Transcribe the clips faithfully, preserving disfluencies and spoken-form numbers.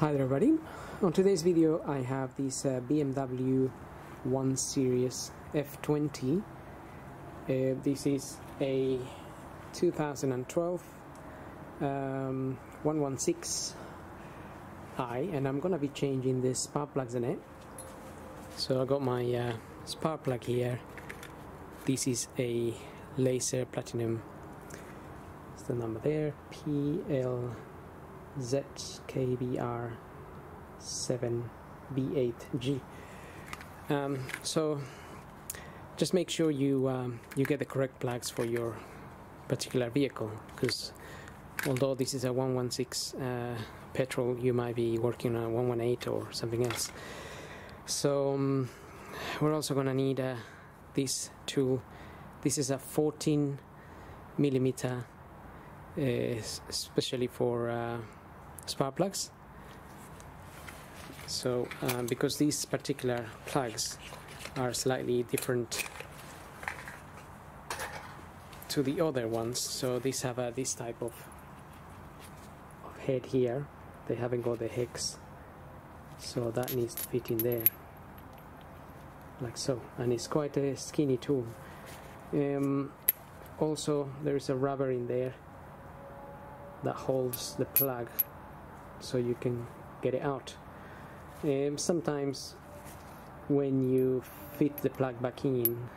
Hi there everybody, on today's video I have this uh, B M W one series F twenty. Uh, this is a two thousand twelve um, one sixteen i, and I'm gonna be changing the spark plugs in it. So I got my uh, spark plug here. This is a Laser Platinum, it's the number there, P L Z K B R seven B eight G. Um, so just make sure you um, you get the correct plugs for your particular vehicle, because although this is a one sixteen uh, petrol, you might be working on a one eighteen or something else. So um, we're also going to need uh, this tool. This is a fourteen millimeter, uh, especially for uh, spark plugs. So um, because these particular plugs are slightly different to the other ones, so these have uh, this type of, of head here. They haven't got the hex, so that needs to fit in there like so, and it's quite a skinny tool. Um, also there is a rubber in there that holds the plug so you can get it out. Um, sometimes when you fit the plug back in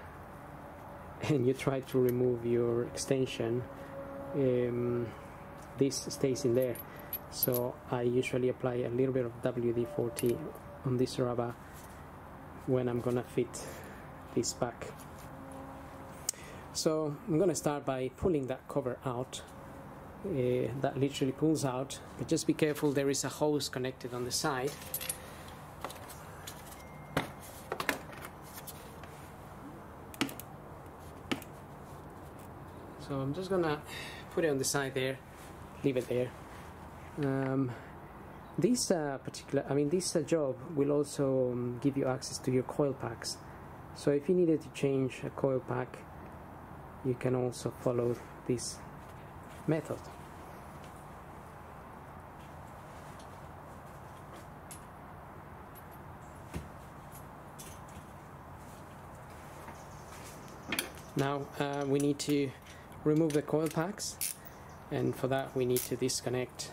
and you try to remove your extension, um, this stays in there, so I usually apply a little bit of W D forty on this rubber when I'm gonna fit this back. So I'm gonna start by pulling that cover out. Uh, that literally pulls out, but just be careful, there is a hose connected on the side. So I'm just gonna put it on the side there, leave it there. Um, this uh, particular, I mean this uh, job will also um, give you access to your coil packs, so if you needed to change a coil pack you can also follow this method. Now uh, we need to remove the coil packs, and for that we need to disconnect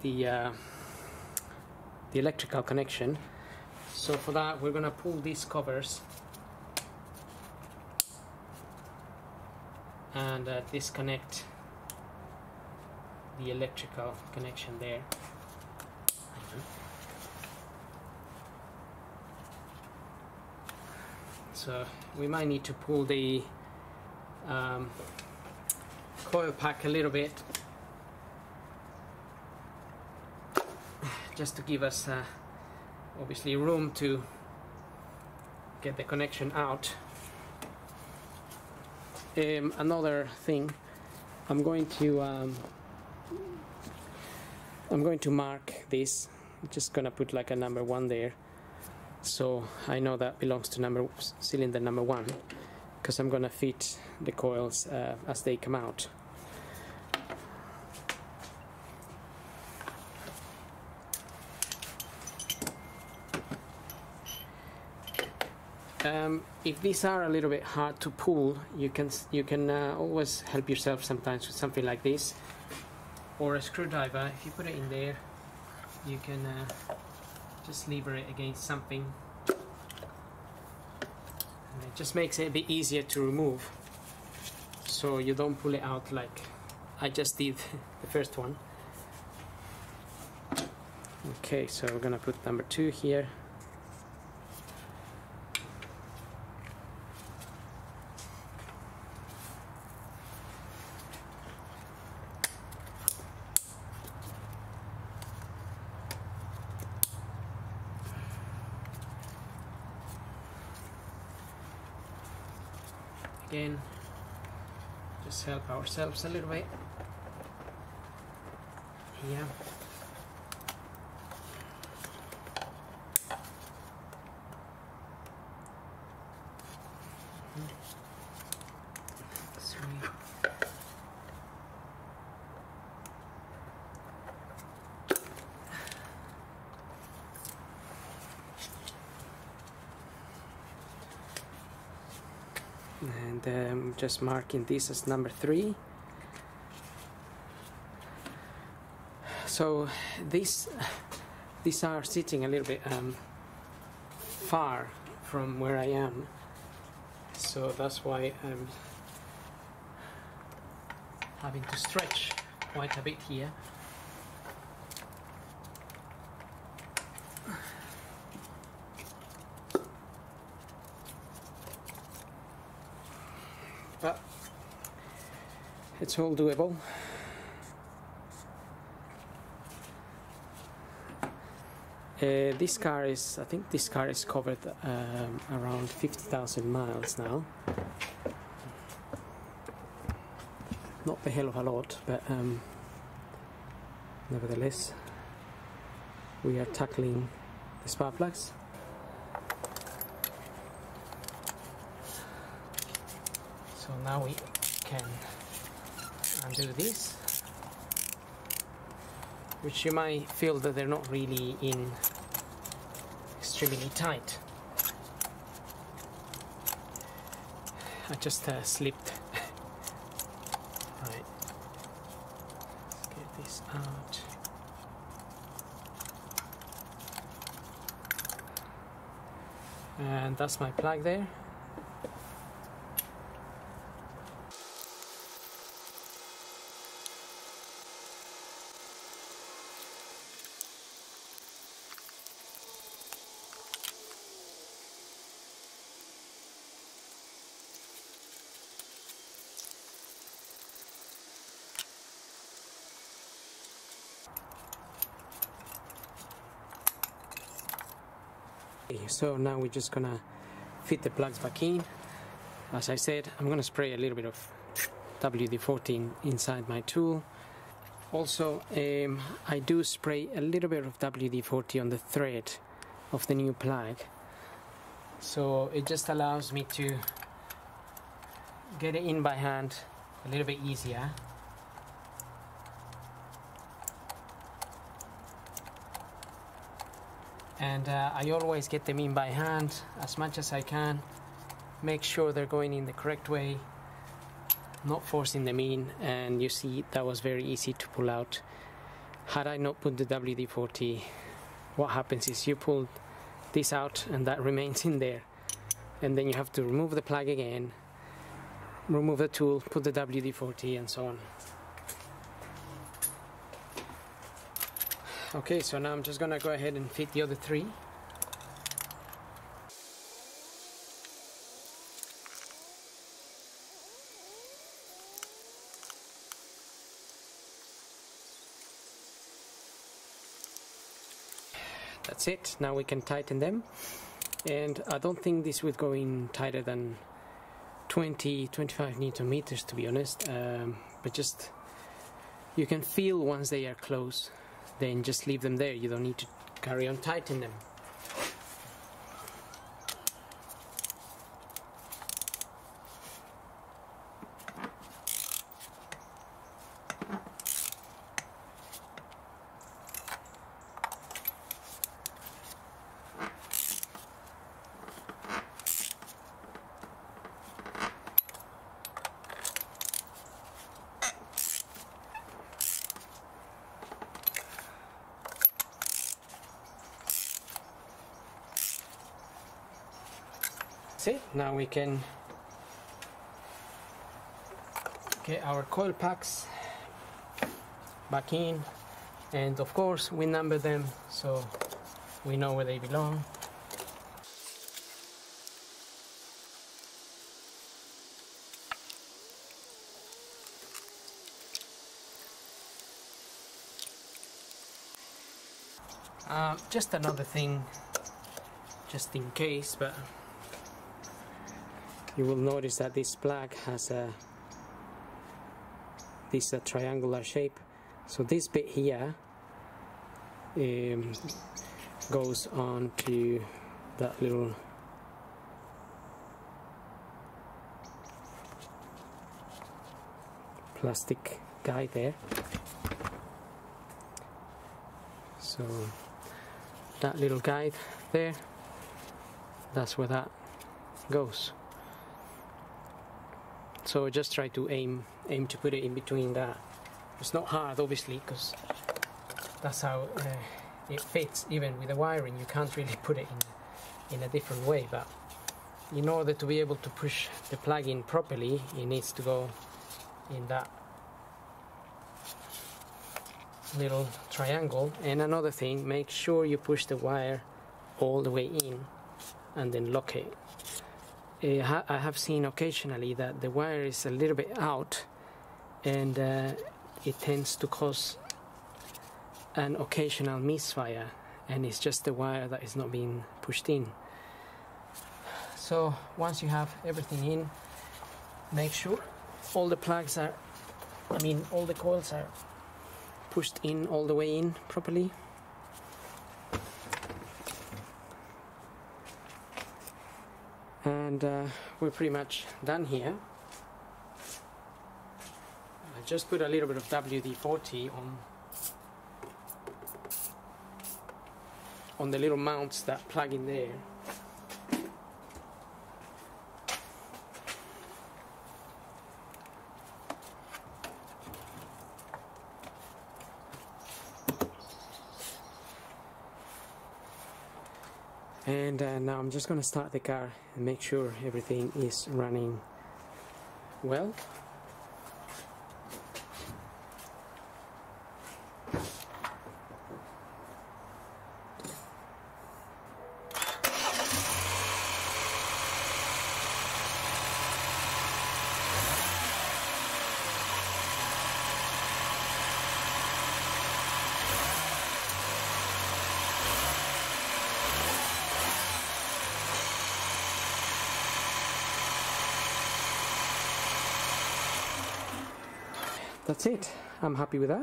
the uh, the electrical connection. So for that we're gonna pull these covers and uh, disconnect the electrical connection there. So we might need to pull the um, coil pack a little bit just to give us uh, obviously room to get the connection out. Um, another thing, I'm going to um, I'm going to mark this. I'm just gonna put like a number one there, so I know that belongs to number cylinder number one, because I'm gonna fit the coils uh, as they come out. Um, if these are a little bit hard to pull, you can you can uh, always help yourself sometimes with something like this, or a screwdriver. If you put it in there, you can uh, just lever it against something, and it just makes it a bit easier to remove, so you don't pull it out like I just did the first one. Okay, so we're gonna put number two here. Again, just help ourselves a little bit. Yeah. Sweet. and um, just marking this as number three. So these these are sitting a little bit um, far from where I am, so that's why I'm having to stretch quite a bit here. But it's all doable. Uh, this car is, I think this car is covered um, around fifty thousand miles now. Not the hell of a lot, but um, nevertheless, we are tackling the spark plugs. So now we can undo this, which you might feel that they're not really in extremely tight. I just uh, slipped. Right, let's get this out. And that's my plug there. So now we're just gonna fit the plugs back in. As I said, I'm gonna spray a little bit of W D forty inside my tool. Also, um, I do spray a little bit of W D forty on the thread of the new plug, so it just allows me to get it in by hand a little bit easier. And uh, I always get them in by hand as much as I can, make sure they're going in the correct way, not forcing them in. And you see, that was very easy to pull out. Had I not put the W D forty, what happens is you pull this out and that remains in there, and then you have to remove the plug again, remove the tool, put the W D forty, and so on. Okay, so now I'm just gonna go ahead and fit the other three. That's it, now we can tighten them. And I don't think this would go in tighter than twenty, twenty-five newton meters, to be honest. Um, but just, you can feel once they are close. Then just leave them there, you don't need to carry on tightening them. Now we can get our coil packs back in, and of course we number them so we know where they belong. Uh, just another thing, just in case, but you will notice that this plug has a this a triangular shape. So this bit here um, goes on to that little plastic guy there. So that little guy there, that's where that goes. So I just try to aim aim to put it in between that. It's not hard, obviously, because that's how uh, it fits. Even with the wiring, you can't really put it in, in a different way, but in order to be able to push the plug in properly, it needs to go in that little triangle. And another thing, make sure you push the wire all the way in and then lock it. I have seen occasionally that the wire is a little bit out, and uh, it tends to cause an occasional misfire, and it's just the wire that is not being pushed in. So once you have everything in, make sure all the plugs are, I mean all the coils are pushed in all the way in properly. And uh, we're pretty much done here. I just put a little bit of W D forty on on the little mounts that plug in there. And uh, now I'm just going to start the car and make sure everything is running well. That's it. I'm happy with that.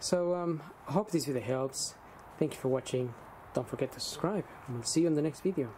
So um, I hope this video helps. Thank you for watching. Don't forget to subscribe, and we'll see you in the next video.